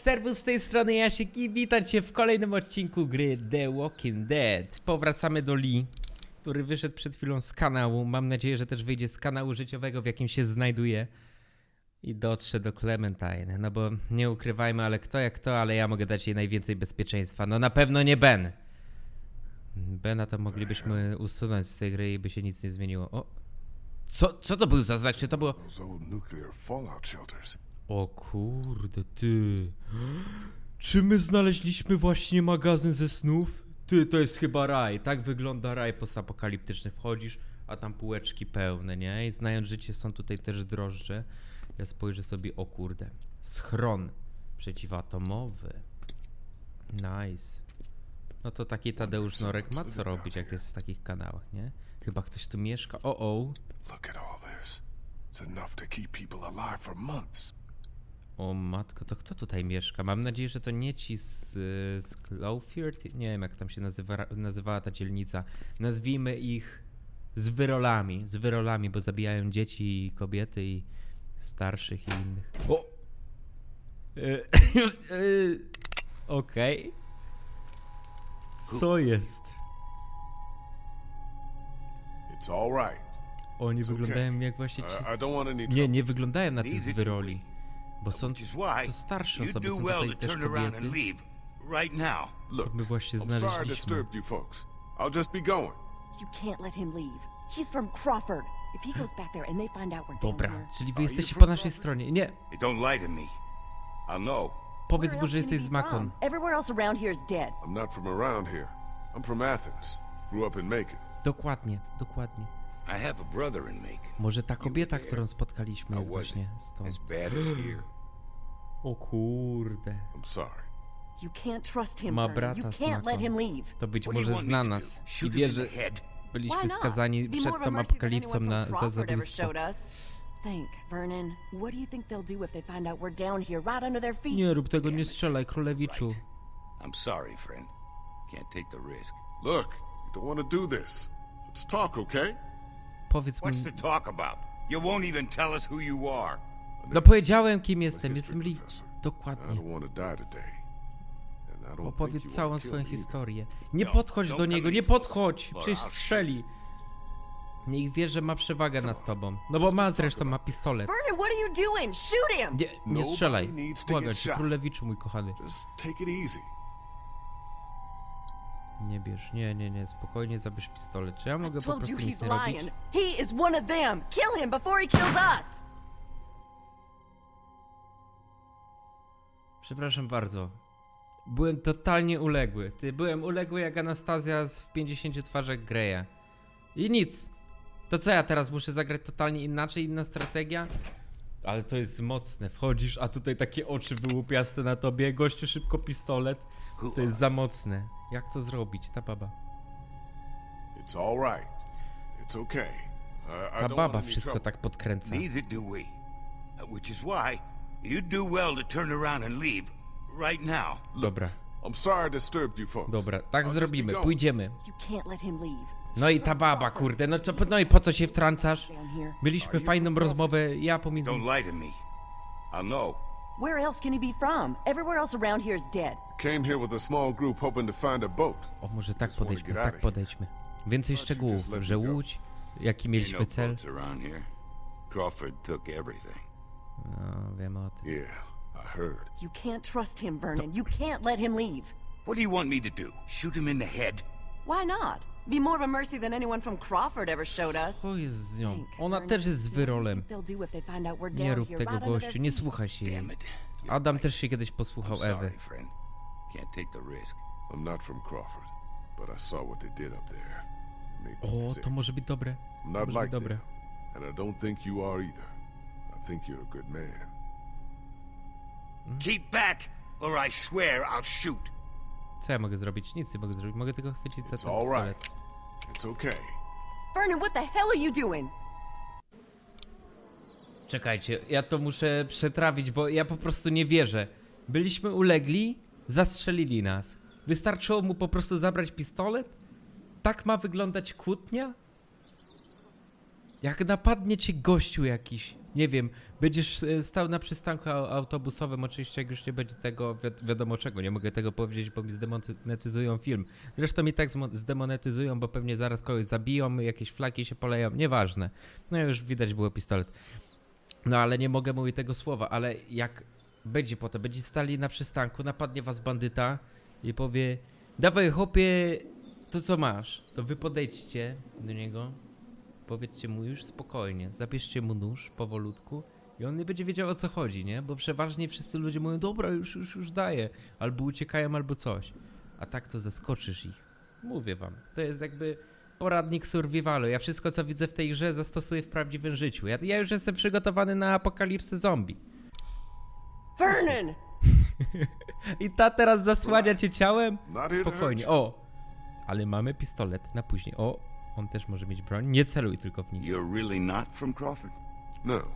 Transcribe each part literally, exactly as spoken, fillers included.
Serwus, z tej strony Jasiek i witam cię w kolejnym odcinku gry The Walking Dead. Powracamy do Lee, który wyszedł przed chwilą z kanału. Mam nadzieję, że też wyjdzie z kanału życiowego, w jakim się znajduje. I dotrze do Clementine. No bo nie ukrywajmy, ale kto jak kto, ale ja mogę dać jej najwięcej bezpieczeństwa. No na pewno nie Ben. Bena to moglibyśmy usunąć z tej gry i by się nic nie zmieniło. O! Co, co to był za znak? Czy to było... O kurde, ty. Czy my znaleźliśmy właśnie magazyn ze snów? Ty, to jest chyba raj. Tak wygląda raj postapokaliptyczny. Wchodzisz, a tam półeczki pełne, nie? I znając życie, są tutaj też drożdże. Ja spojrzę sobie, o kurde. Schron przeciwatomowy. Nice. No to taki Tadeusz Norek ma co robić, jak jest w takich kanałach, nie? Chyba ktoś tu mieszka. O, o. O matko, to kto tutaj mieszka? Mam nadzieję, że to nie ci z, z Crawford. Nie wiem, jak tam się nazywa, nazywała ta dzielnica. Nazwijmy ich z wyrolami. Z wyrolami, bo zabijają dzieci i kobiety i starszych i innych. O! E Okej. Okay. Co jest? It's all right. Oni wyglądają jak właśnie ci... Nie, nie wyglądają na tych z wyroli. Bo są to starsze osoby, są tutaj też kobiety. Co my właśnie znaleźliśmy. Dobra, czyli wy jesteście po naszej stronie. Nie. Powiedz mu, że jesteś z Makon. Dokładnie, dokładnie. Może ta kobieta, którą spotkaliśmy, jest właśnie stąd. O kurde. Ma brata z Makon. To być może zna nas i wie, że byliśmy skazani przed tą apokalipsą na za zabójstwo. Think, Vernon. What do you think they'll do if they find out we're down here, right under their feet? Nie rób tego, nie strzelaj, królewiczu. I'm sorry, friend. Can't take the risk. Look, you don't want to do this. Let's talk, okay? Powiedz mi. What's to talk about? You won't even tell us who you are. No powiedziałem, kim jestem. Jestem Lee. Dokładnie. Opowiedz całą swoją historię. Nie podchodź do niego, nie podchodź. Przecież strzeli. Niech wie, że ma przewagę nad tobą. No bo ma zresztą, ma pistolet. Nie, nie strzelaj. Błagam cię, królewiczu mój kochany. Nie bierz, nie, nie, nie, spokojnie zabierz pistolet. Czy ja mogę po prostu nic nie robić? Przepraszam bardzo. Byłem totalnie uległy. Ty, byłem uległy jak Anastazja w pięćdziesięciu twarzach Greya. I nic. To co ja teraz muszę zagrać totalnie inaczej, inna strategia? Ale to jest mocne, wchodzisz, a tutaj takie oczy wyłupiaste na tobie, gościu szybko pistolet. To jest za mocne. Jak to zrobić, ta baba? Ta baba wszystko tak podkręca. Dobra. Dobra, tak zrobimy, pójdziemy. No i ta baba, kurde, no, co, no i po co się wtrącasz? Mieliśmy fajną rozmowę, ja pomiędzy... O, może tak podejdźmy, tak podejdźmy. Więcej szczegółów, że łódź, jaki mieliśmy cel. No, wiem o tym. To... Be more of a mercy than anyone from Crawford ever showed us. Co jest z nią? Ona też jest z wyrolem. Nie rób tego, gościu, nie słuchaj się jej. Adam też się kiedyś posłuchał Ewy. O, to może być dobre. Może być dobre. Keep back, or I swear I'll shoot. Co ja mogę zrobić? Nic nie mogę zrobić. Mogę tylko chwycić za ten pistolet. Vernon, what the hell are you doing? Czekajcie, ja to muszę przetrawić, bo ja po prostu nie wierzę. Byliśmy ulegli, zastrzelili nas. Wystarczyło mu po prostu zabrać pistolet? Tak ma wyglądać kłótnia? Jak napadnie cię gościu jakiś, nie wiem, będziesz stał na przystanku autobusowym, oczywiście jak już nie będzie tego wi wiadomo czego, nie mogę tego powiedzieć, bo mi zdemonetyzują film. Zresztą mi tak zdemonetyzują, bo pewnie zaraz kogoś zabiją, jakieś flaki się poleją, nieważne. No już widać było pistolet. No ale nie mogę mówić tego słowa, ale jak będzie potem, będzie stali na przystanku, napadnie was bandyta i powie: dawaj chłopie, to co masz? To wy podejdźcie do niego, powiedzcie mu już spokojnie, zabierzcie mu nóż powolutku i on nie będzie wiedział, o co chodzi, nie? Bo przeważnie wszyscy ludzie mówią: dobra, już, już, już daję, albo uciekają, albo coś. A tak to zaskoczysz ich. Mówię wam, to jest jakby poradnik survivalu. Ja wszystko, co widzę w tej grze, zastosuję w prawdziwym życiu. Ja, ja już jestem przygotowany na apokalipsę zombie. Vernon! I ta teraz zasłania cię ciałem? Spokojnie, o! Ale mamy pistolet na później. O, on też może mieć broń. Nie celuj tylko w nich.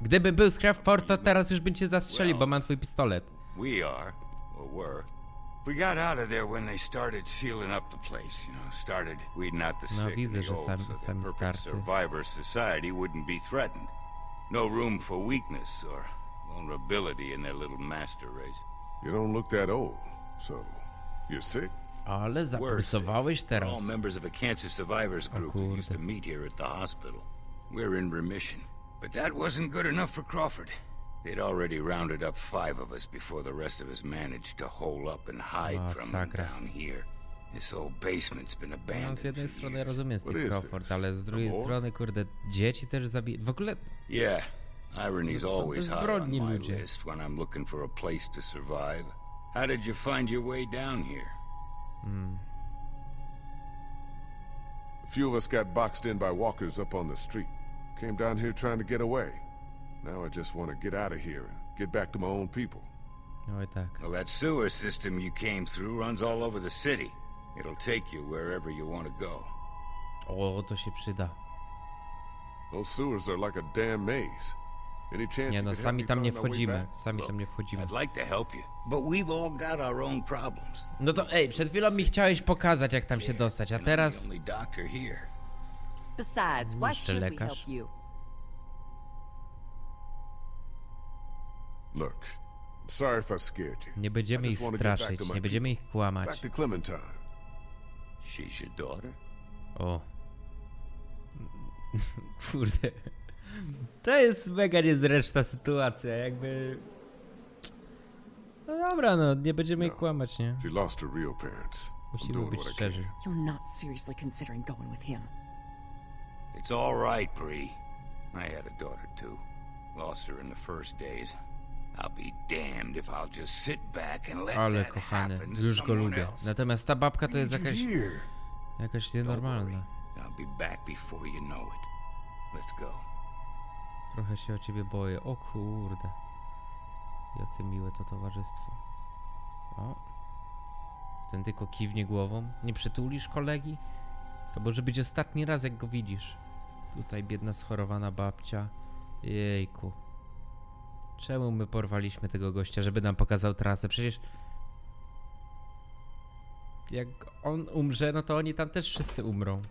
Gdybym był z Crawford, to teraz już bym cię zastrzelił, bo mam twój pistolet. No widzę, że sami, sami starcy. Ale zapulsowałeś teraz. O kurde. Masakra. No, z jednej strony rozumiem z tym Crawford, ale z drugiej strony, kurde, dzieci też zabije. W ogóle... są bezbronni ludzie. How did you find your way down here? Mm. A few of us got boxed in by walkers up on the street. Came down here trying to get away. Now I just want to get out of here and get back to my own people. No, tak. Well, that sewer system you came through runs all over the city. It'll take you wherever you want to go. O, to się przyda. Those sewers are like a damn maze. Nie no, sami tam nie wchodzimy, sami tam nie wchodzimy. No to ej, przed chwilą mi chciałeś pokazać, jak tam się dostać, a teraz... Jeszcze lekarz. Nie będziemy ich straszyć, nie będziemy ich kłamać. O. Kurde. To jest mega niezręczna sytuacja, jakby... No dobra, no, nie będziemy jej kłamać, nie? Musimy być szczerzy. Ale kochany, już go lubię. Natomiast ta babka to jest jakaś... jakaś nienormalna. Trochę się o ciebie boję. O kurde. Jakie miłe to towarzystwo. O. Ten tylko kiwnie głową. Nie przytulisz kolegi? To może być ostatni raz, jak go widzisz. Tutaj biedna, schorowana babcia. Jejku. Czemu my porwaliśmy tego gościa, żeby nam pokazał trasę? Przecież... jak on umrze, no to oni tam też wszyscy umrą.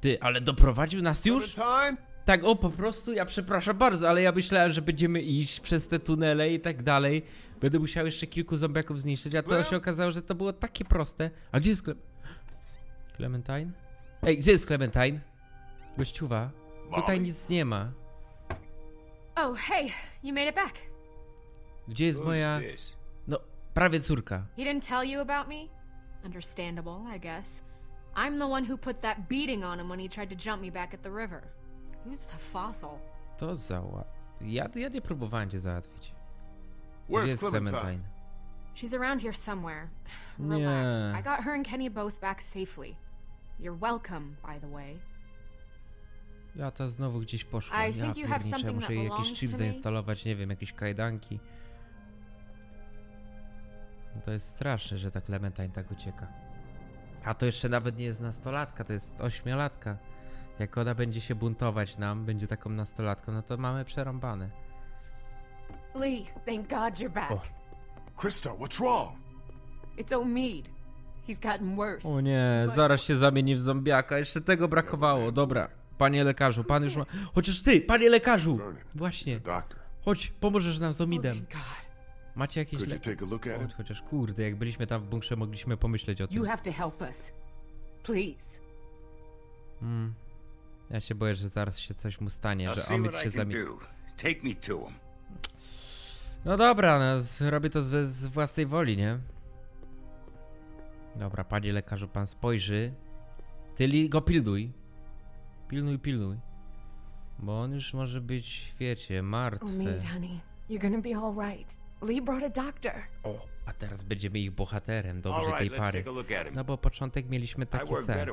Ty, ale doprowadził nas już? Tak, o, po prostu, ja przepraszam bardzo, ale ja myślałem, że będziemy iść przez te tunele i tak dalej. Będę musiał jeszcze kilku zombiaków zniszczyć, a to się okazało, że to było takie proste. A gdzie jest Cle... Clementine? Ej, gdzie jest Clementine? Gościuwa, tutaj nic nie ma. Oh, hey, you made it back. Gdzie jest moja... no, prawie córka. He didn't tell you about me? Understandable, I guess. I'm the one who put that beating on him when he tried to jump me back at the river. Who's the fossil? To zała... Ja, ja nie próbowałem cię załatwić. Where's Gdzie jest Clementine? Clementine? She's around here somewhere. Relax. Nie. I got her and Kenny both back safely. You're welcome, by the way. Ja to znowu gdzieś poszłam. I think you have something muszę jej jakiś chip zainstalować, nie wiem, jakieś kajdanki. No to jest straszne, że ta Clementine tak ucieka. A to jeszcze nawet nie jest nastolatka, to jest ośmiolatka. Jak ona będzie się buntować nam, będzie taką nastolatką, no to mamy przerąbane. Lee, thank God you're back. Oh. Krista, what's wrong? It's Omid. He's gotten worse. O nie, zaraz się zamieni w zombiaka. Jeszcze tego brakowało. Dobra, Panie lekarzu, pan już ma... Chociaż ty, panie lekarzu! Właśnie. Chodź, pomożesz nam z Omidem. Macie jakieś le... Chodź, chociaż kurde, jak byliśmy tam w bunkrze, mogliśmy pomyśleć o tym. Hmm. Ja się boję, że zaraz się coś mu stanie, że Omid się zamieni. No dobra, no, robię to z, z własnej woli, nie? Dobra, panie lekarzu, pan spojrzy. Ty go pilnuj. Pilnuj, pilnuj. Bo on już może być, wiecie, martwy. O, a teraz będziemy ich bohaterem, dobrze, tej pary. No bo początek mieliśmy taki sen.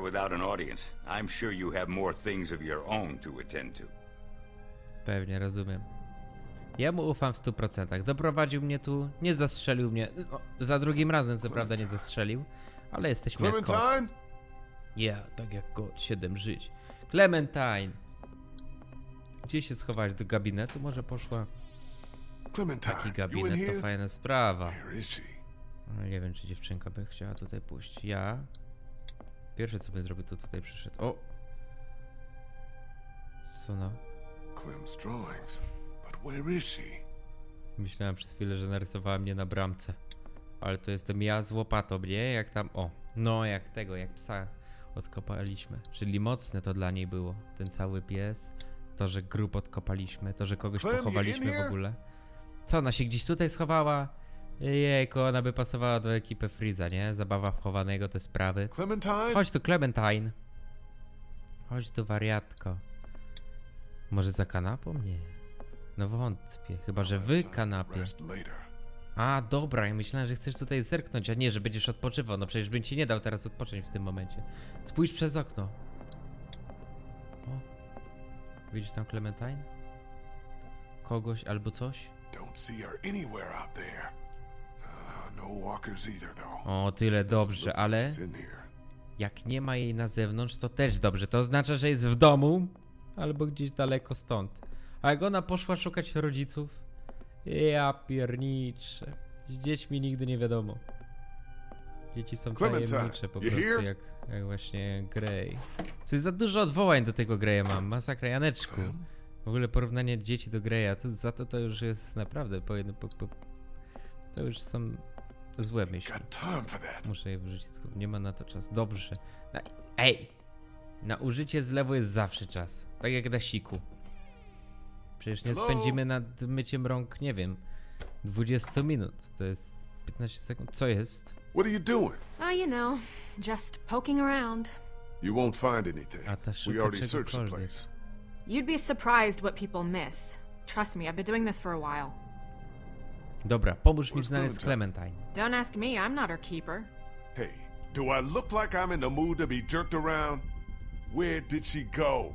Pewnie, rozumiem. Ja mu ufam w stu procentach. Doprowadził mnie tu, nie zastrzelił mnie. No, za drugim razem, co prawda, nie zastrzelił, ale jesteśmy jak kot. Ja, yeah, tak jak kot, siedem żyć. Clementine! Gdzie się schować? Do gabinetu? Może poszła? Clementine, taki gabinet to fajna sprawa. Nie wiem, czy dziewczynka by chciała tutaj pójść. Ja... Pierwsze, co bym zrobił, to tutaj przyszedł. O! Co no? Myślałem przez chwilę, że narysowała mnie na bramce. Ale to jestem ja z łopatą, nie? Jak tam... O! No, jak tego, jak psa odkopaliśmy. Czyli mocne to dla niej było. Ten cały pies. To, że grób odkopaliśmy. To, że kogoś pochowaliśmy w ogóle. Co, ona się gdzieś tutaj schowała? Jejku, ona by pasowała do ekipy Freeza, nie? Zabawa w chowanego, te sprawy. Clementine. Chodź tu, Clementine. Chodź tu, wariatko. Może za kanapą? Nie. No wątpię. Chyba, że wy kanapie. A, dobra, ja myślałem, że chcesz tutaj zerknąć, a nie, że będziesz odpoczywał. No przecież bym ci nie dał teraz odpocząć w tym momencie. Spójrz przez okno. O. Widzisz tam Clementine? Kogoś albo coś? O, tyle dobrze, ale... Jak nie ma jej na zewnątrz, to też dobrze. To oznacza, że jest w domu albo gdzieś daleko stąd. A jak ona poszła szukać rodziców? Ja pierniczę. Z dziećmi nigdy nie wiadomo. Dzieci są tajemnicze po prostu, jak, jak właśnie Grey. Coś za dużo odwołań do tego Greya mam. Masakra, Janeczku. W ogóle porównanie dzieci do Greya, to, za to to już jest naprawdę po jednym... Po, po, to już są złe myśli. Muszę je wyrzucić. Nie ma na to czasu. Dobrze. Na, ej! Na użycie z lewo jest zawsze czas. Tak jak na siku. Przecież nie spędzimy nad myciem rąk, nie wiem, dwadzieścia minut. To jest piętnaście sekund. Co jest? What are you doing? Oh, you know, just poking around. You won't find anything. We already searched the place. You'd be surprised what people miss. Trust me, I've been doing this for a while. Dobra, pomóż mi znaleźć Clementine. Don't ask me, I'm not her keeper. Hey, do I look like I'm in the mood to be jerked around? Where did she go?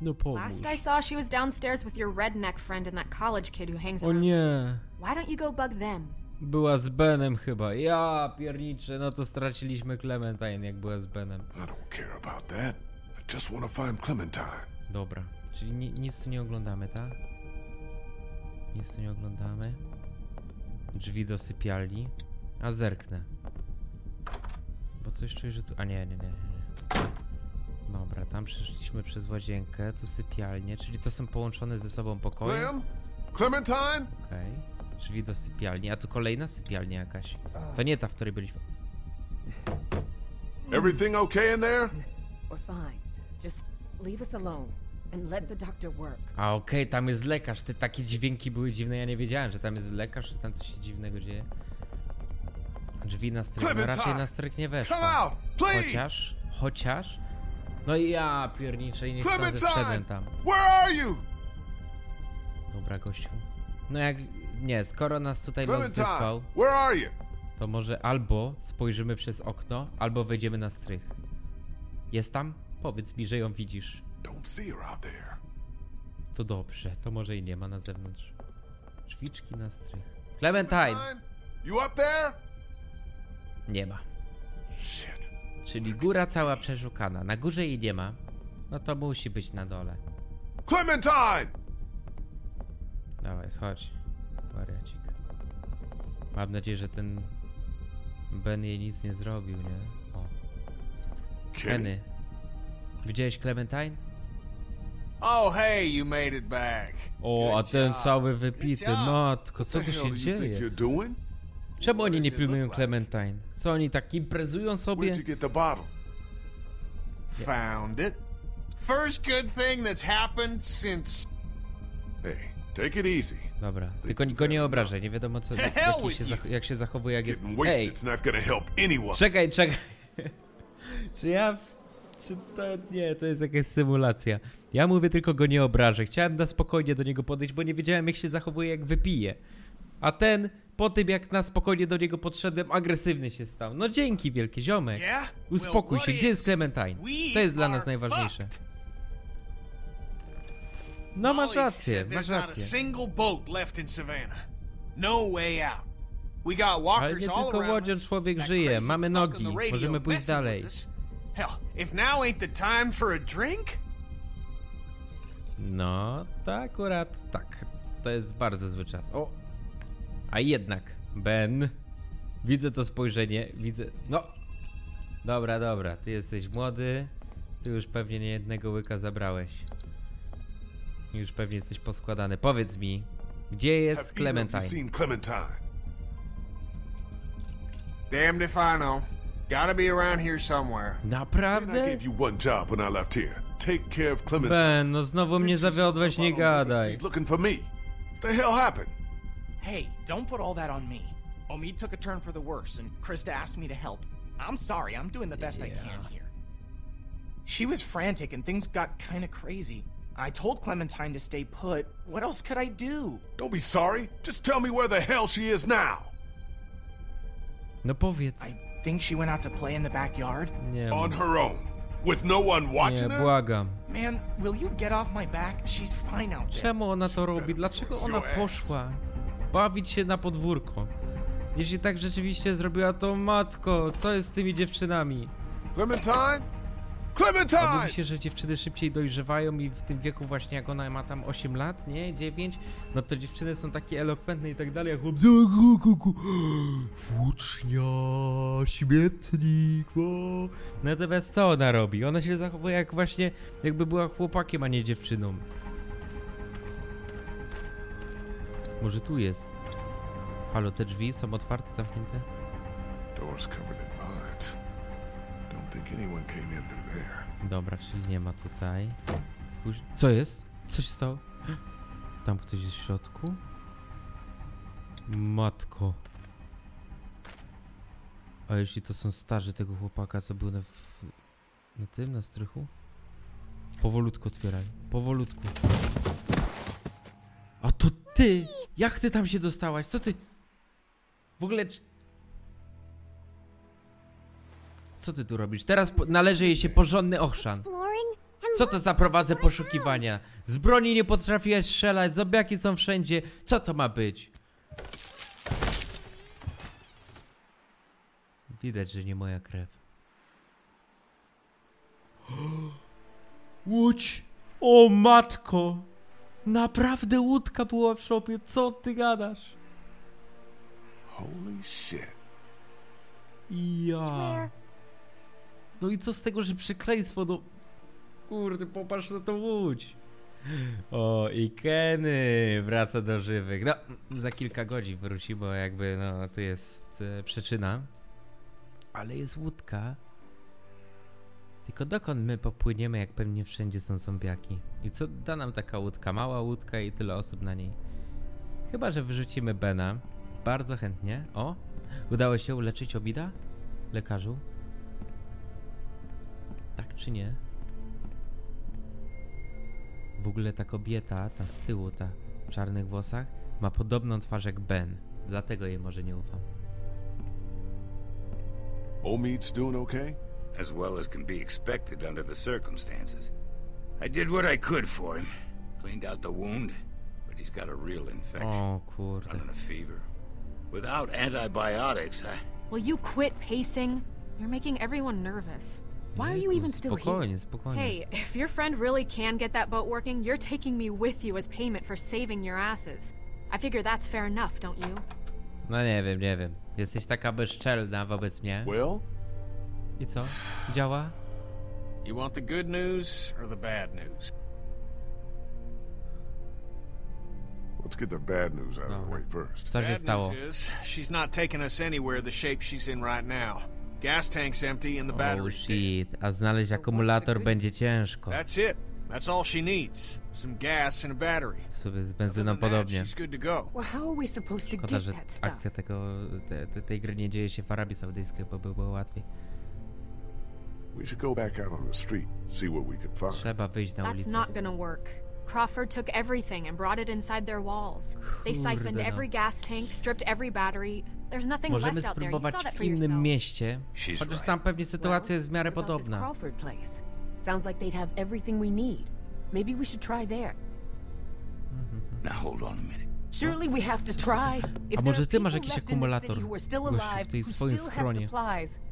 No pomóż. Last I saw she was downstairs with your redneck friend and that college kid who hangs around. O nie. Why don't you go bug them? Była z Benem chyba. Ja pierniczę, no to straciliśmy Clementine, jak była z Benem. I don't care about that. I just want to find Clementine. Dobra, czyli ni nic tu nie oglądamy, tak? Nic tu nie oglądamy. Drzwi do sypialni. A zerknę. Bo coś czuję, że tu... A nie, nie, nie, nie. Dobra, tam przeszliśmy przez łazienkę, tu sypialnię, czyli to są połączone ze sobą pokoje. Clem? Clementine? Okej, okay. Drzwi do sypialni, a tu kolejna sypialnia jakaś. To nie ta, w której byliśmy. Everything okay in there? We're fine. Just leave us alone and let the doctor work. A okej, okay, tam jest lekarz. Te takie dźwięki były dziwne, ja nie wiedziałem, że tam jest lekarz, że tam coś się dziwnego dzieje. Drzwi na strych, no raczej na strych nie weszła. Chociaż, chociaż... No i ja pierniczę i nie chcę, że wszedłem tam. Dobra, gościu. No jak... Nie, skoro nas tutaj los wysłał, to może albo spojrzymy przez okno, albo wejdziemy na strych. Jest tam? Powiedz mi, że ją widzisz. To dobrze, to może i nie ma na zewnątrz. Drzwiczki na strych. Clementine! Nie ma. Czyli góra cała przeszukana. Na górze jej nie ma. No to musi być na dole. Clementine! Dawaj, schodź. Wariacik. Mam nadzieję, że ten Ben jej nic nie zrobił, nie? O. Kenny. Widziałeś Clementine? Oh, hey, you made it back. O, a ten cały wypity. Matko, co tu się dzieje? Czemu oni nie pilnują Clementine? Co oni tak imprezują sobie? Found it. First good thing that's happened since. Hey, take it easy. Dobra, tylko go nie obrażaj, nie wiadomo co, jak się, jak się zachowuje, jak jest. Ej, czekaj, czekaj. Czy ja... Czy to... Nie, to jest jakaś symulacja. Ja mówię tylko go nie obrażę. Chciałem na spokojnie do niego podejść, bo nie wiedziałem jak się zachowuje, jak wypije. A ten, po tym jak na spokojnie do niego podszedłem, agresywny się stał. No dzięki wielkie, ziomek. Uspokój się, gdzie jest Clementine? To jest dla nas najważniejsze. No masz rację, masz rację. Ale nie tylko łodzian człowiek żyje, mamy nogi, możemy pójść dalej. No, to akurat tak. To jest bardzo zły czas. O! A jednak, Ben. Widzę to spojrzenie, widzę... No! Dobra, dobra, ty jesteś młody. Ty już pewnie nie jednego łyka zabrałeś. Już pewnie jesteś poskładany. Powiedz mi, gdzie jest Clementine? Damn if I know. Gotta be around here somewhere. Naprawdę? Ben, no znowu mnie zawiodłeś, nie gadaj. Hey, don't put all that on me. Omid took a turn for the worse, and Krista asked me to help. I'm sorry, I'm doing the best I can here. She was frantic, and things got kind of crazy. I told Clementine to stay put. What else could I do? Don't be sorry. Just tell me where the hell she is now. No powiedz. Think she went out to play in the backyard? Nie, on her own, with no one watching her? Nie, błagam. Man, will you get off my back? She's fine out there. Czemu ona to robi? Dlaczego ona poszła bawić się na podwórko? Jeśli tak rzeczywiście zrobiła, to matko, co jest z tymi dziewczynami? Clementine? Clementine! A mówi się, że dziewczyny szybciej dojrzewają i w tym wieku właśnie jak ona ma tam osiem lat, nie? dziewięć? No to dziewczyny są takie elokwentne i tak dalej, jak chłopcy... Włócznia, śmietnik, o. Natomiast co ona robi? Ona się zachowuje jak właśnie, jakby była chłopakiem, a nie dziewczyną. Może tu jest? Halo, te drzwi są otwarte, zamknięte? Dobra, czyli nie ma tutaj. Spójrz... Co jest? Co się stało? Tam ktoś jest w środku? Matko. A jeśli to są starzy tego chłopaka, co był na, w... na tym, na strychu? Powolutku otwieraj. Powolutku. A to ty! Jak ty tam się dostałaś? Co ty? W ogóle... Co ty tu robisz? Teraz należy jej się porządny ochrzan. Co to za prowadzę poszukiwania? Z broni nie potrafiłeś strzelać, zombiaki są wszędzie. Co to ma być? Widać, że nie moja krew. Łódź! O matko! Naprawdę łódka była w szopie, co ty gadasz? Holy shit. Ja... No i co z tego, że przekleństwo do... Kurde, popatrz na tą łódź. O, i Kenny wraca do żywych. No, za kilka godzin wróci, bo jakby, no, to jest e, przyczyna. Ale jest łódka. Tylko dokąd my popłyniemy, jak pewnie wszędzie są zombiaki? I co da nam taka łódka? Mała łódka i tyle osób na niej. Chyba, że wyrzucimy Bena. Bardzo chętnie. O, udało się uleczyć Omida? Lekarzu? Tak czy nie? W ogóle ta kobieta, ta z tyłu, ta w czarnych włosach, ma podobną twarz jak Ben. Dlatego jej może nie ufam. Omid's doing okay? As well as can be expected under the circumstances. I did what I could for him. Cleaned out the wound, but he's got a real infection. O kurde. Running a fever. Without antibiotics, I... Will you quit pacing? You're making everyone nervous. Why are you even still here? Hey, if your friend really can get that boat working, you're taking me with you as payment for saving your asses. I figure that's fair enough, don't you? No nie wiem, nie wiem. Jesteś taka bezczelna wobec mnie. Will? I co? Działa? You want the good news or the bad news? Let's get the bad news out of the way first. Co się stało? She's not taking us anywhere the shape she's in right now. Gas tank's empty and the battery's dead. A znaleźć akumulator będzie ciężko. That's it. That's all she needs. Some gas and a battery. Sobie z benzyną podobnie. Szkoda, że akcja tego, te, te, tej gry nie dzieje się w Arabii Saudyjskiej, bo by było łatwiej. Trzeba wyjść na ulicę. Crawford took everything and brought it inside their walls. They siphoned every gas tank, stripped every battery. There's nothing left out there. You saw that for yourself. Chociaż tam pewnie sytuacja jest w miarę podobna. Sounds like they'd have everything we need. Maybe we should try there. Now hold on a minute. Surely we have to try. A może ty masz jakiś akumulator? Gościu w tej swojej schronie.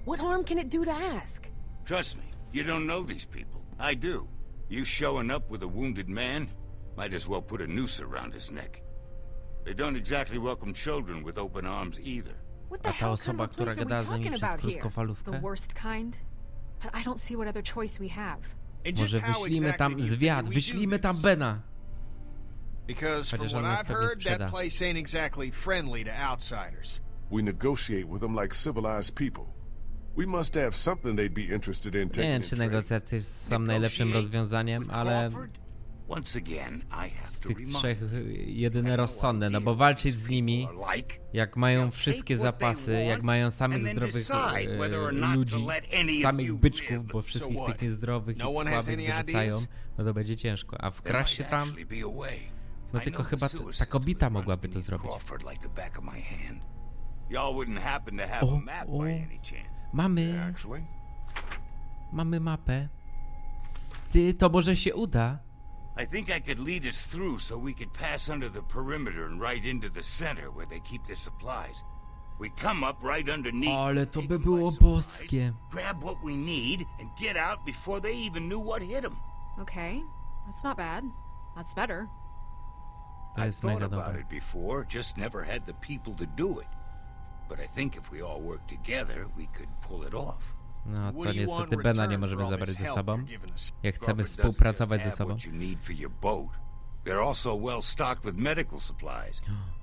What harm can it do to ask? Trust me, you don't know these people. I do. You showing up with a wounded man? Might as well put a noose around his neck. They don't exactly welcome children with open arms either. What the hell kind of place are we talking about here? The worst kind? But I don't see what other choice we have. Może wyślijmy tam zwiad, wyślijmy tam Bena. Because from what I've heard, that place ain't exactly friendly to outsiders. We negotiate with them like civilized people. We must have something they'd be interested in taking. Nie wiem, czy negocjacje są najlepszym rozwiązaniem, ale z tych trzech jedyne rozsądne, no bo walczyć z nimi, jak mają wszystkie zapasy, jak mają samych zdrowych e, ludzi, samych byczków, bo wszystkich tych niezdrowych i słabych wyrzucają, no to będzie ciężko. A wkraść się tam, no tylko chyba ta kobieta mogłaby to zrobić. O, o. Mamy, mamy mapę. Ty, to może się uda. I think I could lead us through so we could pass under the perimeter and right into the center where they keep their supplies. We come up right underneath. Ale to by było boskie. Grab what we need and get out before they even knew what hit them. Okay, that's not bad. That's better. I thought about it before, just never had the people to do it. But I think if we all work together, we could pull it off. No, to niestety Bena nie możemy zabrać ze sobą, jak chcemy współpracować ze sobą.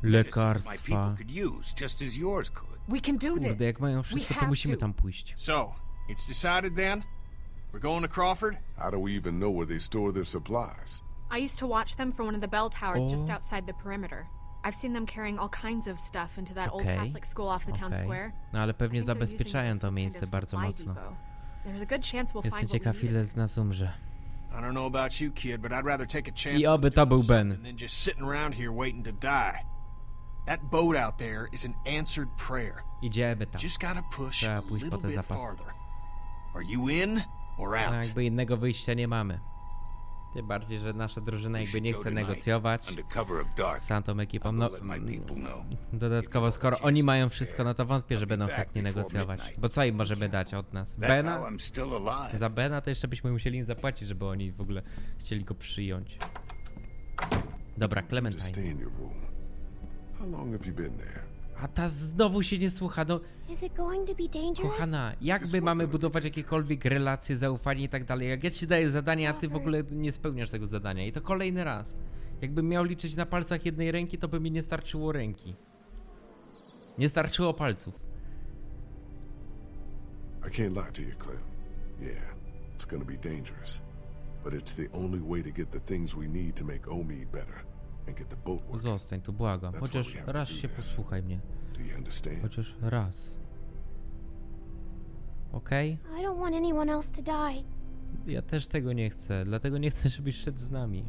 Lekarstwa. Kurde, jak mają wszystko, to musimy tam pójść. So, it's decided then. We're going to Crawford. How do we even know where they store their supplies? I used to watch them from one of the bell towers just outside the perimeter. I've seen them carrying all kinds of stuff into that old Catholic school off the town square. No, ale pewnie zabezpieczają to miejsce bardzo mocno. Jestem ciekaw, ile z nas umrze. I don't know about you, kid, but I'd rather take a chance. I oby to był Ben. Than just sitting around here waiting to die. That boat out there is an answered prayer. Idziemy tam. Just gotta push a little bit farther. Are you in or out? No, jakby innego wyjścia nie mamy. Tym bardziej, że nasza drużyna jakby nie chce negocjować z tamtą ekipą. No, dodatkowo, skoro oni mają wszystko, no to wątpię, że będą chętnie negocjować. Bo co im możemy dać od nas? Bena? Za Bena to jeszcze byśmy musieli im zapłacić, żeby oni w ogóle chcieli go przyjąć. Dobra, Clementine. A ta znowu się nie słucha, no. Kochana, jakby mamy budować jakiekolwiek relacje, zaufanie i tak dalej. Jak ja ci daję zadanie, a ty w ogóle nie spełniasz tego zadania. I to kolejny raz. Jakbym miał liczyć na palcach jednej ręki, to by mi nie starczyło ręki. Nie starczyło palców. I can't lie to you, Clem. Yeah, it's gonna be dangerous. But it's the only way to get the things we need to make Omid better. Zostań tu, błagam. Chociaż raz się posłuchaj mnie. Chociaż raz. Okej? Okay? Ja też tego nie chcę, dlatego nie chcę, żebyś szedł z nami.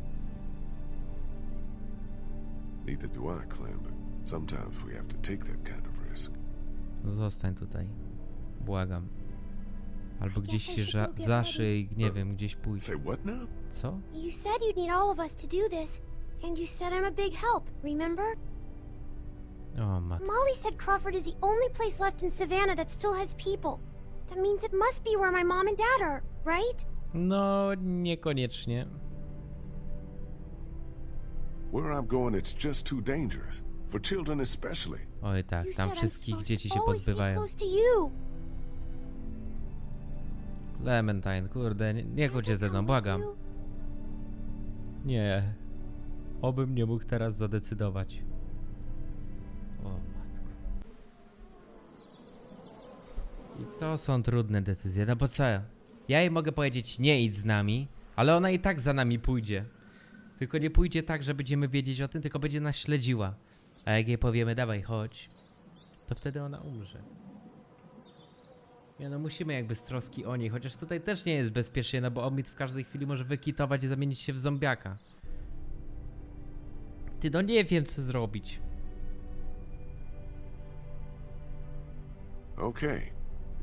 Zostań tutaj. Błagam. Albo gdzieś się zaszyj, nie wiem, gdzieś pójdź. Co? And you said I'm a big help, remember? Oh, matko. Molly said Crawford is the only place left in Savannah that still has people. That means it must be where my mom and dad are, right? No, niekoniecznie. Where I'm going, it's just too dangerous for children especially. Oj tak, tam wszystkich dzieci się pozbywają. Clementine, kurde, nie chodź ze mną, błagam. Nie. Obym nie mógł teraz zadecydować. O matko. I to są trudne decyzje, no bo co? Ja jej mogę powiedzieć, nie idź z nami, ale ona i tak za nami pójdzie. Tylko nie pójdzie tak, że będziemy wiedzieć o tym, tylko będzie nas śledziła. A jak jej powiemy, dawaj, chodź, to wtedy ona umrze. Nie, no musimy jakby z troski o niej, chociaż tutaj też nie jest bezpiecznie, no bo Omid w każdej chwili może wykitować i zamienić się w zombiaka. Ty, no nie wiem co zrobić. Okay,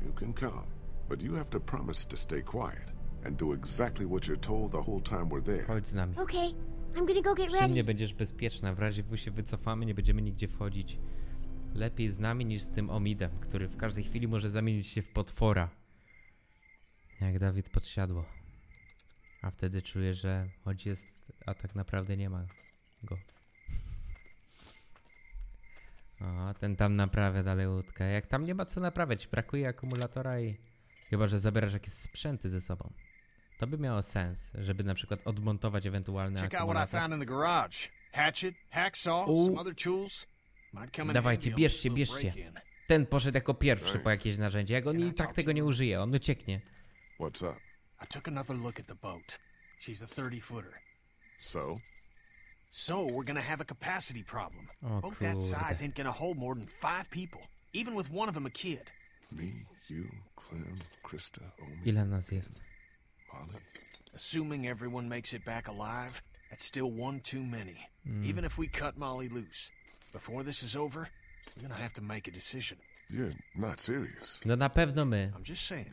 you can come, but you have to promise to stay quiet and do exactly what you're told the whole time we're there. Chodź z nami. Okay, I'm gonna go get ready. Nie będziesz bezpieczna, w razie gdy się wycofamy, nie będziemy nigdzie wchodzić. Lepiej z nami niż z tym Omidem, który w każdej chwili może zamienić się w potwora. Jak Dawid podsiadło. A wtedy czuję, że choć jest, a tak naprawdę nie ma go. O, ten tam naprawia dalej łódkę. Jak tam nie ma co naprawiać, brakuje akumulatora i... Chyba, że zabierasz jakieś sprzęty ze sobą. To by miało sens, żeby na przykład odmontować ewentualne akumulator. Dawajcie, bierzcie, bierzcie. Ten poszedł jako pierwszy po jakieś narzędzie. Jak on i tak tego nie użyje, on ucieknie. What's up? I took another look at the boat. She's a thirty footer. So? So we're gonna have a capacity problem. Boat that size ain't gonna hold more than five people, even with one of them a kid. Me, you, Clem, Krista, Omid. Ile nas jest? Molly. Assuming everyone makes it back alive, that's still one too many. Even if we cut Molly loose. Before this is over, we're gonna have to make a decision. You're not serious. No na pewno my.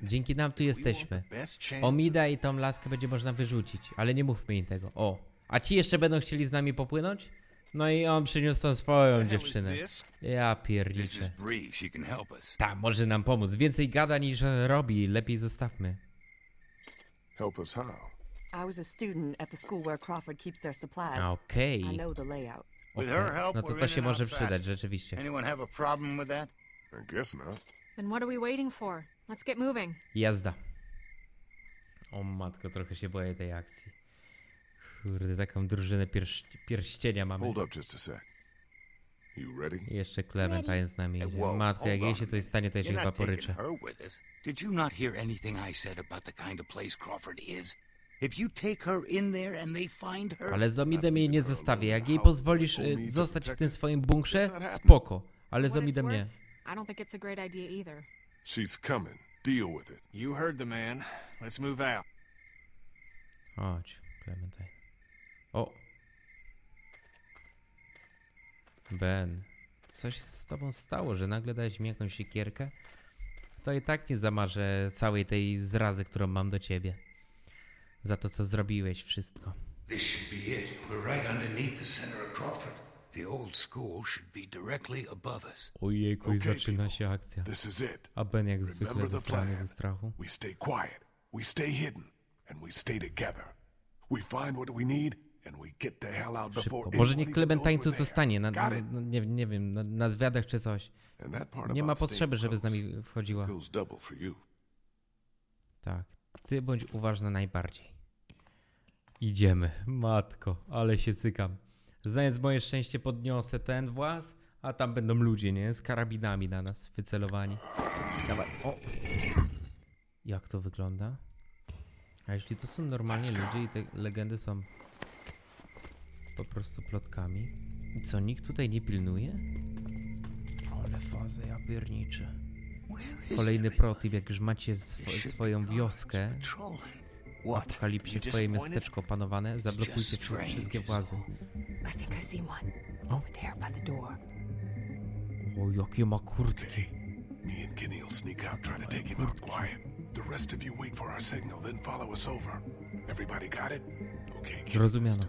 Dzięki nam tu jesteśmy. Omida i tą laskę będzie można wyrzucić, ale nie mówmy im tego. O, a ci jeszcze będą chcieli z nami popłynąć? No i on przyniósł tą swoją dziewczynę. Ja pierniczę. Ta, może nam pomóc. Więcej gada niż robi. Lepiej zostawmy. Help us how? I was a student at the school where Crawford keeps their supplies. Okej. I know the layout. Okay. No to to się może przydać, rzeczywiście. Jazda. O matko, trochę się boję tej akcji. Kurde, taką drużynę pierś pierścienia mamy. I jeszcze Clementine z nami idzie. Matka, jak jej się coś stanie, to ja się chyba poryczę. Ale z Omidem jej nie zostawię. Jak jej pozwolisz y, zostać w tym swoim bunkrze, spoko. Ale z Omidem nie. Chodź, Clementine. O! Ben, coś z tobą stało, że nagle dałeś mi jakąś siekierkę? To i tak nie zamarzę całej tej zrazy, którą mam do ciebie. Za to, co zrobiłeś, wszystko. Ojejku, i zaczyna się akcja. A Ben jak zwykle zostanie ze strachu. Szybko. Może niech Clementine'cu zostanie, na, na, nie, nie wiem, na, na zwiadach czy coś. Nie ma potrzeby, żeby z nami wchodziła. Tak. Ty bądź uważna najbardziej. Idziemy. Matko, ale się cykam. Znając moje szczęście, podniosę ten włas, a tam będą ludzie, nie? Z karabinami na nas wycelowani. Dawaj. O. Jak to wygląda? A jeśli to są normalni ludzie i te legendy są po prostu plotkami. I co, nikt tutaj nie pilnuje? Ale fazę ja pierniczę. Kolejny protip, jak już macie sw swoją wioskę, apokalipsie, swoje miasteczko opanowane, zablokujcie wszystkie władze. O? O, jakie ma kurtki. Rozumiano.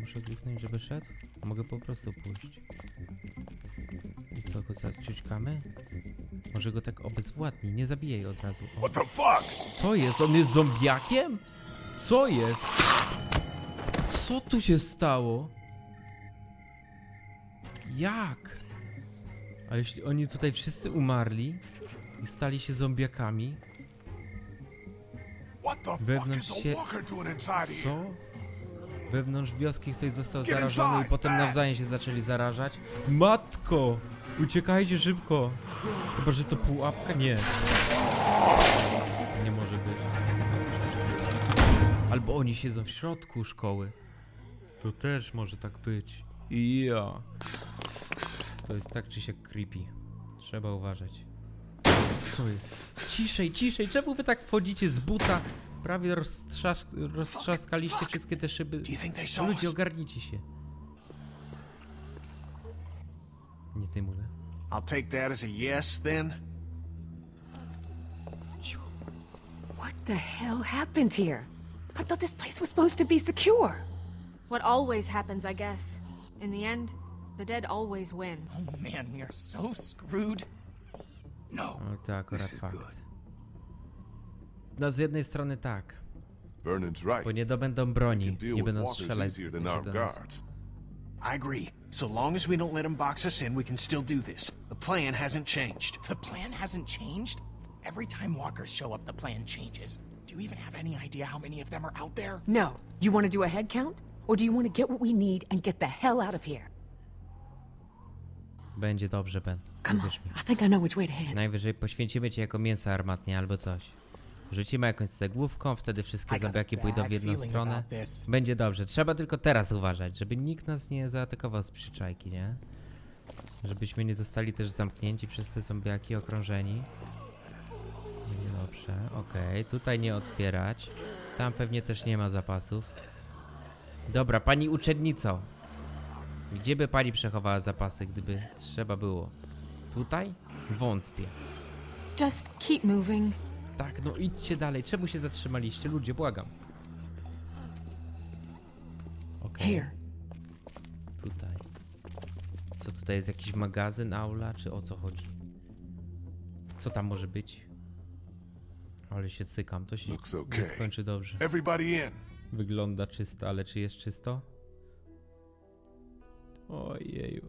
Muszę kliknąć, żeby szedł? A mogę po prostu pójść. I co, go zaraz ciućkamy? Może go tak obezwładni, nie zabijaj od razu. O. Co jest? On jest zombiakiem? Co jest? Co tu się stało? Jak? A jeśli oni tutaj wszyscy umarli i stali się zombiakami, wewnątrz się... Co? Wewnątrz wioski ktoś został zarażony i potem nawzajem się zaczęli zarażać. Matko! Uciekajcie szybko! Chyba, że to pułapka? Nie. Nie może być. Albo oni siedzą w środku szkoły. To też może tak być. I ja. To jest tak czy siak creepy. Trzeba uważać. Co jest? Ciszej, ciszej! Czemu wy tak wchodzicie z buta? Prawie roztrzask roztrzaskaliście wszystkie te szyby. Ludzie, ogarnijcie się. Nic nie mówię. I'll take that as a yes then. What the hell happened here? I thought this place was supposed to be secure. What always happens, I guess. In the end, the dead always win. Oh man, we are so screwed. No. Tak, akurat fakt. No, z jednej strony tak. Bo nie dobędą broni, nie będą strzelać do nas. I agree. So long as we don't let them box us in, we can still do this. The plan hasn't changed. The plan hasn't changed? Every time walkers show up, the plan changes. Do you even have any idea how many of them are out there? No. You want to do a head count? Or do you want to get what we need and get the hell out of here? Będzie dobrze, Ben. Come on. I think I know which way to head. Najwyżej poświęcimy cię jako mięso armatnie albo coś. Rzucimy jakąś cegłówką, wtedy wszystkie zombiaki pójdą w jedną stronę. Będzie dobrze. Trzeba tylko teraz uważać, żeby nikt nas nie zaatakował z przyczajki, nie? Żebyśmy nie zostali też zamknięci przez te zombiaki, okrążeni. Będzie dobrze. Okej, okay. Tutaj nie otwierać. Tam pewnie też nie ma zapasów. Dobra, pani uczennico. Gdzie by pani przechowała zapasy, gdyby trzeba było? Tutaj? Wątpię. Just keep moving. Tak, no idźcie dalej. Czemu się zatrzymaliście? Ludzie, błagam. Okej. Okay. Tutaj. Co tutaj jest? Jakiś magazyn, aula? Czy o co chodzi? Co tam może być? Ale się cykam. To się nie skończy dobrze. Wygląda czysto, ale czy jest czysto? Ojeju.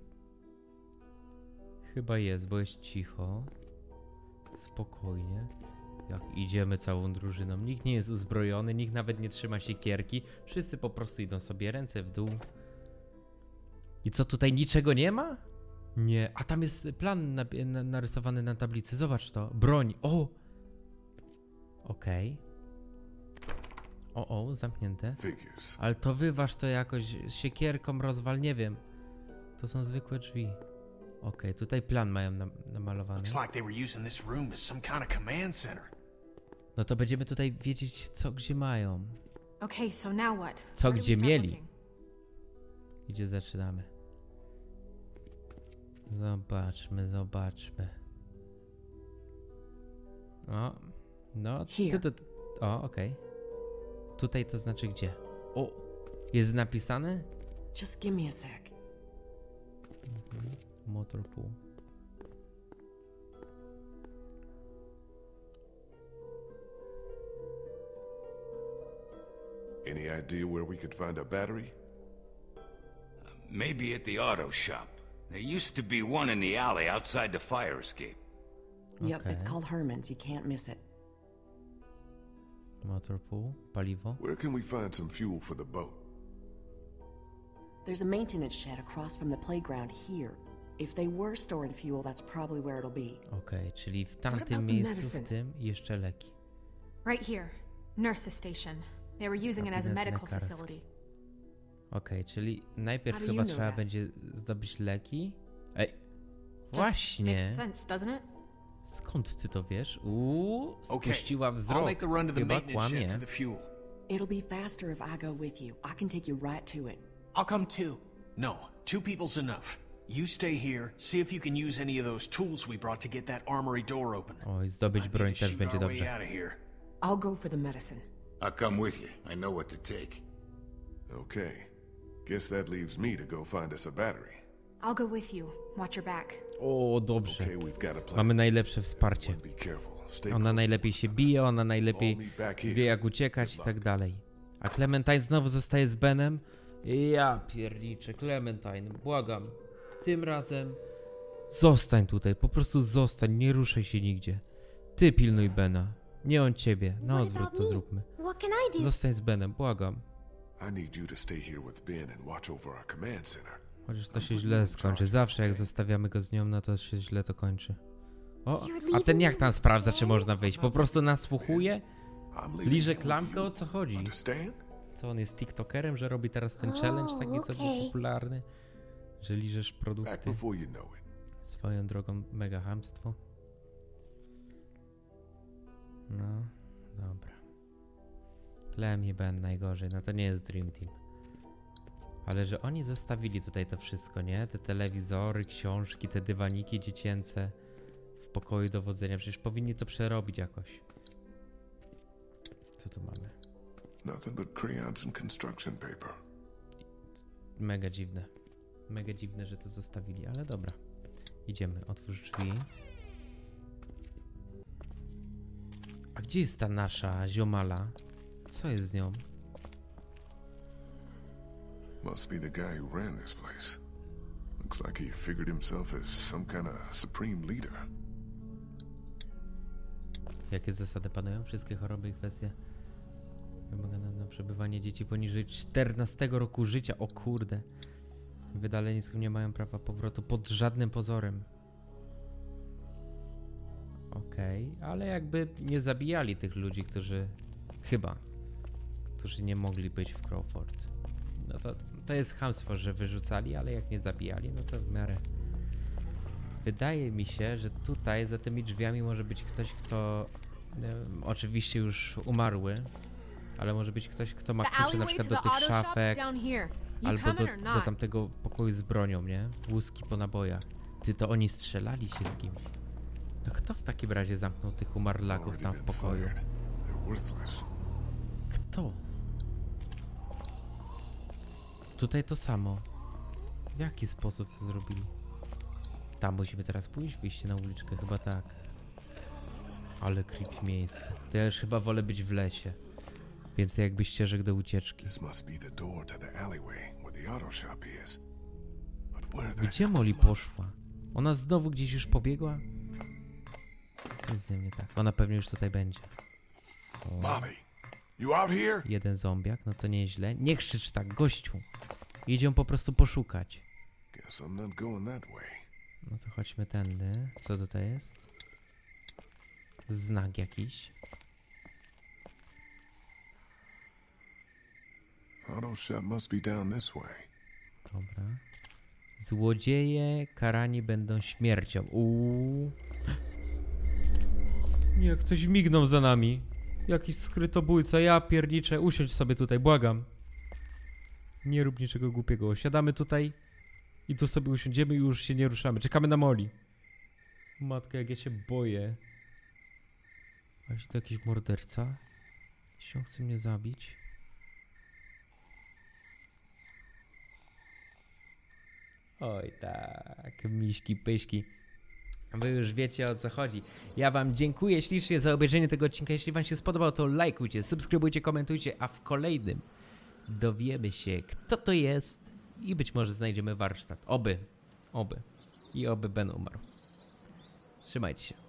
Chyba jest, bo jest cicho. Spokojnie. Jak idziemy całą drużyną, nikt nie jest uzbrojony, nikt nawet nie trzyma siekierki. Wszyscy po prostu idą sobie ręce w dół. I co, tutaj niczego nie ma? Nie, a tam jest plan na, na, narysowany na tablicy, zobacz to. Broń, o! Okej. O, o, zamknięte. Ale to wyważ to jakoś siekierką rozwal, nie wiem. To są zwykłe drzwi. Okej, okay, tutaj plan mają nam, namalowany. No to będziemy tutaj wiedzieć, co gdzie mają. Co gdzie mieli. Gdzie zaczynamy? Zobaczmy, zobaczmy. O, no, ty to... O, okej. Okay. Tutaj to znaczy gdzie? O, jest napisane? Just give me a sec. Mhm. Motor pool. Any idea where we could find a battery? Uh, maybe at the auto shop. There used to be one in the alley outside the fire escape. Okay. Yep, it's called Herman's. You can't miss it. Motor pool, paliwo. Where can we find some fuel for the boat? There's a maintenance shed across from the playground here. If they were storing fuel, that's probably where it'll be. Okay, czyli w tamtym miejscu, w tym jeszcze leki. Right here, nurse station. They were using it as a medical facility. Okay, czyli najpierw chyba trzeba będzie zdobyć leki. Ej, właśnie. Skąd ty to wiesz? Uuu, spuściła wzrok. Chyba kłamie. It'll be faster if I go with you. I can take you right to it. I'll come too. No, two people's enough. You stay here, see if you can use any of those tools we brought to get that armory door open. Oj, zdobyć broń też będzie dobrze. I'll go for the medicine. I'll come with you. I know what to take. Okay. Guess that leaves me to go find us a battery. I'll go with you. Watch your back. O, dobrze. Mamy najlepsze wsparcie. Ona najlepiej się bije, ona najlepiej wie jak uciekać i tak dalej. A Clementine znowu zostaje z Benem? Ja pierniczę, Clementine, błagam. Tym razem Zostań tutaj, po prostu zostań, nie ruszaj się nigdzie. Ty pilnuj Bena, nie on ciebie, na odwrót to zróbmy. Zostań z Benem, błagam. Chociaż to się źle skończy, zawsze jak zostawiamy go z nią, no to się źle to kończy. O, a ten jak tam sprawdza, czy można wyjść? Po prostu nasłuchuje? Liże klamkę, o co chodzi? Co, on jest tiktokerem, że robi teraz ten challenge taki, co był popularny? Że liżesz produkty? Swoją drogą, mega chamstwo. No, dobra. Clem i Ben najgorzej, no to nie jest Dream Team. Ale że oni zostawili tutaj to wszystko, nie? Te telewizory, książki, te dywaniki dziecięce w pokoju dowodzenia. Przecież powinni to przerobić jakoś. Co tu mamy? Mega dziwne. Mega dziwne, że to zostawili, ale dobra. Idziemy, otwórz drzwi. A gdzie jest ta nasza ziomala? Co jest z nią? Must be the guy who ran this place. Looks like he figured himself as some kind of supreme leader. Jakie zasady panują? Wszystkie choroby i kwestie wymagane na przebywanie dzieci poniżej czternastego roku życia. O kurde. Wydaleńcy nie mają prawa powrotu pod żadnym pozorem. Okej, okay, ale jakby nie zabijali tych ludzi, którzy... Chyba. Którzy nie mogli być w Crawford. No to, to jest chamstwo, że wyrzucali, ale jak nie zabijali, no to w miarę... Wydaje mi się, że tutaj za tymi drzwiami może być ktoś, kto... Um, oczywiście już umarły, ale może być ktoś, kto ma klucze na przykład do tych szafek. Albo do, do tamtego pokoju z bronią, nie? Łuski po nabojach. Ty, to oni strzelali się z kimś. To kto w takim razie zamknął tych umarlaków tam w pokoju? Kto? Tutaj to samo. W jaki sposób to zrobili? Tam musimy teraz pójść, wyjście na uliczkę, chyba tak. Ale creepy miejsce. To ja już chyba wolę być w lesie. Więcej jakby ścieżek do ucieczki. Gdzie Molly poszła? Ona znowu gdzieś już pobiegła? Co jest ze mnie tak? Ona pewnie już tutaj będzie. O. Jeden zombiak, no to nieźle. Nie krzycz tak, gościu. Idzie ją po prostu poszukać. No to chodźmy tędy. Co tutaj jest? Znak jakiś. Dobra. Złodzieje karani będą śmiercią. Uuu. Nie, ktoś mignął za nami. Jakiś skrytobójca, ja pierniczę. Usiądź sobie tutaj, błagam. Nie rób niczego głupiego. Osiadamy tutaj i tu sobie usiądziemy i już się nie ruszamy. Czekamy na Molly. Matka, jak ja się boję. Właśnie to jakiś morderca. Jeśli on chce mnie zabić. Oj tak, miśki, pyśki. Wy już wiecie, o co chodzi. Ja wam dziękuję ślicznie za obejrzenie tego odcinka. Jeśli wam się spodobał, to lajkujcie, subskrybujcie, komentujcie, a w kolejnym dowiemy się, kto to jest i być może znajdziemy warsztat. Oby, oby. I oby Ben umarł. Trzymajcie się.